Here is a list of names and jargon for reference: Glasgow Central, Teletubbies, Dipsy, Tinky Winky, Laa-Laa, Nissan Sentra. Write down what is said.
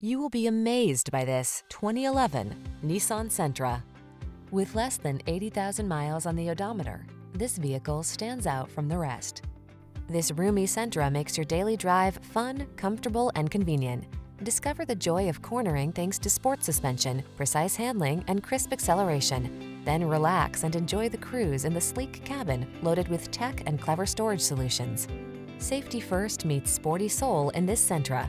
You will be amazed by this 2011 Nissan Sentra. With less than 80,000 miles on the odometer, this vehicle stands out from the rest. This roomy Sentra makes your daily drive fun, comfortable, and convenient. Discover the joy of cornering thanks to sport suspension, precise handling, and crisp acceleration. Then relax and enjoy the cruise in the sleek cabin loaded with tech and clever storage solutions. Safety first meets sporty soul in this Sentra.